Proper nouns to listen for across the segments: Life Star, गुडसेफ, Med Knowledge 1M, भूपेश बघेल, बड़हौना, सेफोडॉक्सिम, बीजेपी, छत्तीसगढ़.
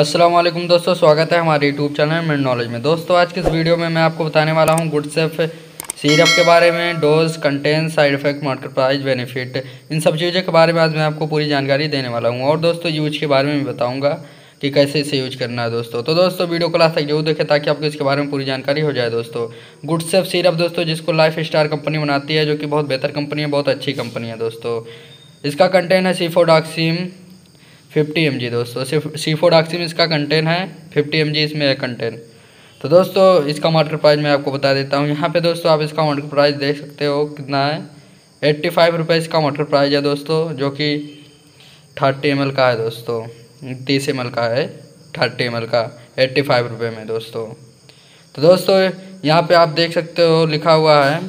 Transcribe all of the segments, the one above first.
अस्सलाम वालेकुम दोस्तों, स्वागत है हमारे यूट्यूब चैनल मिड नॉलेज में। दोस्तों आज की इस वीडियो में मैं आपको बताने वाला हूं गुडसेफ सिरप के बारे में, dose, content, side effect, market price, benefit, इन सब चीज़ों के बारे में आज मैं आपको पूरी जानकारी देने वाला हूं। और दोस्तों यूज के बारे में भी बताऊँगा कि कैसे इसे यूज करना है दोस्तों। तो दोस्तों वीडियो को लास्ट तक जरूर देखें ताकि आपको इसके बारे में पूरी जानकारी हो जाए। दोस्तों गुडसेफ सिरप दोस्तों जिसको लाइफ स्टार कंपनी बनाती है, जो कि बहुत बेहतर कंपनी है, बहुत अच्छी कंपनी है दोस्तों। इसका कंटेंट है सेफोडॉक्सिम 50 mg दोस्तों। सेफोडॉक्सिम इसका कंटेंट है, 50 mg इसमें है कंटेंट। तो दोस्तों इसका मार्केट प्राइस मैं आपको बता देता हूँ। यहाँ पे दोस्तों आप इसका मार्केट प्राइस देख सकते हो कितना है, 85 रुपये इसका मार्केट प्राइस है दोस्तों, जो कि 30 ml का है दोस्तों, 30 ml का है, 30 ml का 85 रुपये में दोस्तों। तो दोस्तों यहाँ पर आप देख सकते हो लिखा हुआ है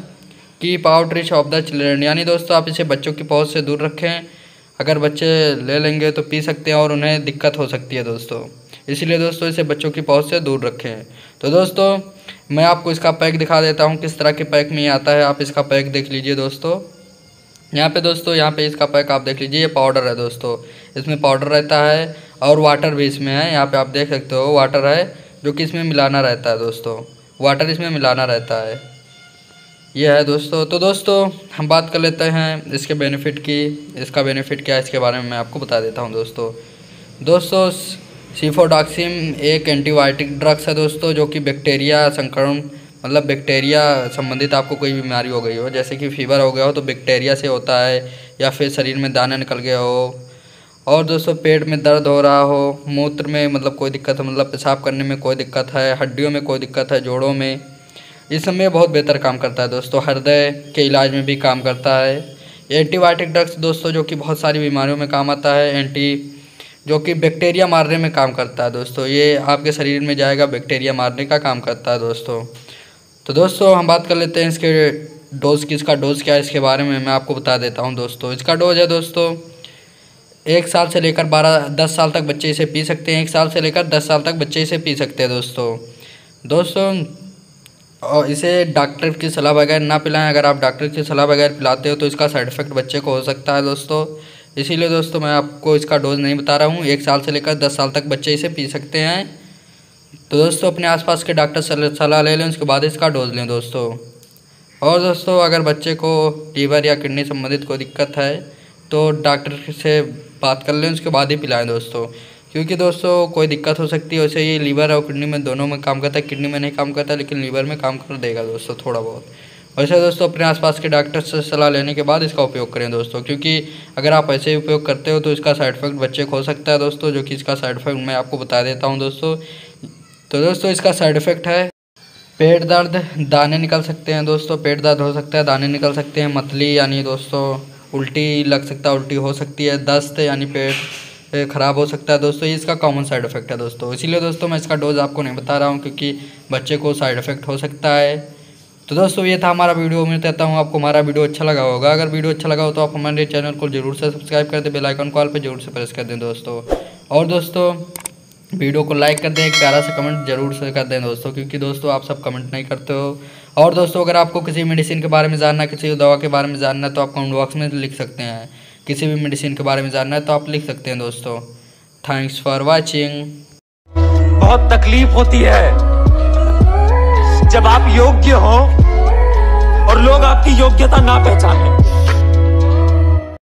कि out reach of the children, यानी दोस्तों आप इसे बच्चों की पहुँच से दूर रखें। अगर बच्चे ले लेंगे तो पी सकते हैं और उन्हें दिक्कत हो सकती है दोस्तों, इसलिए दोस्तों इसे बच्चों की पहुंच से दूर रखें। तो दोस्तों मैं आपको इसका पैक दिखा देता हूं, किस तरह के पैक में आता है। आप इसका पैक देख लीजिए दोस्तों, यहाँ पे इसका पैक आप देख लीजिए। ये पाउडर है दोस्तों, इसमें पाउडर रहता है और वाटर भी इसमें है। यहाँ पर आप देख सकते हो वाटर है जो कि इसमें मिलाना रहता है दोस्तों, वाटर इसमें मिलाना रहता है, यह है दोस्तों। तो दोस्तों हम बात कर लेते हैं इसके बेनिफिट की, इसका बेनिफिट क्या है इसके बारे में मैं आपको बता देता हूं दोस्तों। सेफोडॉक्सिम एक एंटीबायोटिक ड्रग्स है दोस्तों, जो कि बैक्टीरिया संक्रमण मतलब बैक्टीरिया संबंधित आपको कोई बीमारी हो गई हो, जैसे कि फीवर हो गया हो तो बैक्टीरिया से होता है, या फिर शरीर में दाने निकल गया हो, और दोस्तों पेट में दर्द हो रहा हो, मूत्र में मतलब कोई दिक्कत है, मतलब पेशाब करने में कोई दिक्कत है, हड्डियों में कोई दिक्कत है, जोड़ों में, इस समय बहुत बेहतर काम करता है दोस्तों। हृदय के इलाज में भी काम करता है। एंटीबायोटिक ड्रग्स दोस्तों जो कि बहुत सारी बीमारियों में काम आता है, जो कि बैक्टीरिया मारने में काम करता है दोस्तों। ये आपके शरीर में जाएगा, बैक्टीरिया मारने का काम करता है दोस्तों। तो दोस्तों हम बात कर लेते हैं इसके डोज की, इसका डोज क्या है इसके बारे में मैं आपको बता देता हूँ दोस्तों। इसका डोज है दोस्तों 1 साल से लेकर 10 साल तक बच्चे इसे पी सकते हैं, 1 साल से लेकर 10 साल तक बच्चे इसे पी सकते हैं दोस्तों। और इसे डॉक्टर की सलाह बगैर ना पिलाएं। अगर आप डॉक्टर की सलाह बगैर पिलाते हो तो इसका साइड इफेक्ट बच्चे को हो सकता है दोस्तों, इसीलिए दोस्तों मैं आपको इसका डोज नहीं बता रहा हूँ। 1 साल से लेकर 10 साल तक बच्चे इसे पी सकते हैं। तो दोस्तों अपने आसपास के डॉक्टर से सलाह ले लें, उसके बाद इसका डोज लें दोस्तों। और दोस्तों अगर बच्चे को लीवर या किडनी संबंधित कोई दिक्कत है तो डॉक्टर से बात कर लें, उसके बाद ही पिलाएँ दोस्तों, क्योंकि दोस्तों कोई दिक्कत हो सकती है। वैसे ये लीवर और किडनी में दोनों में काम करता है, किडनी में नहीं काम करता लेकिन लीवर में काम कर देगा दोस्तों थोड़ा बहुत। वैसे दोस्तों अपने आसपास के डॉक्टर से सलाह लेने के बाद इसका उपयोग करें दोस्तों, क्योंकि अगर आप ऐसे ही उपयोग करते हो तो इसका साइड इफेक्ट बच्चे को हो सकता है दोस्तों, जो कि इसका साइड इफेक्ट मैं आपको बता देता हूँ दोस्तों। तो दोस्तों इसका साइड इफेक्ट है पेट दर्द, दाने निकल सकते हैं दोस्तों, पेट दर्द हो सकता है, दाने निकल सकते हैं, मतली यानी दोस्तों उल्टी लग सकता है, उल्टी हो सकती है, दस्त यानी पेट ख़राब हो सकता है दोस्तों। ये इसका कॉमन साइड इफेक्ट है दोस्तों, इसीलिए दोस्तों मैं इसका डोज आपको नहीं बता रहा हूँ, क्योंकि बच्चे को साइड इफेक्ट हो सकता है। तो दोस्तों ये था हमारा वीडियो, उम्मीद करता हूँ आपको हमारा वीडियो अच्छा लगा होगा। अगर वीडियो अच्छा लगा हो तो आप हमारे चैनल को जरूर से सब्सक्राइब कर दें, बेल आइकन कॉल पर जरूर से प्रेस कर दें दोस्तों। और दोस्तों वीडियो को लाइक कर दें, एक प्यारा सा कमेंट जरूर से कर दें दोस्तों, क्योंकि दोस्तों आप सब कमेंट नहीं करते हो। और दोस्तों अगर आपको किसी मेडिसिन के बारे में जानना, किसी दवा के बारे में जानना है तो आप कमेंट बॉक्स में लिख सकते हैं, किसी भी मेडिसिन के बारे में जानना है तो आप लिख सकते हैं दोस्तों। Thanks for watching. बहुत तकलीफ होती है जब आप योग्य हो और लोग आपकी योग्यता ना पहचानें।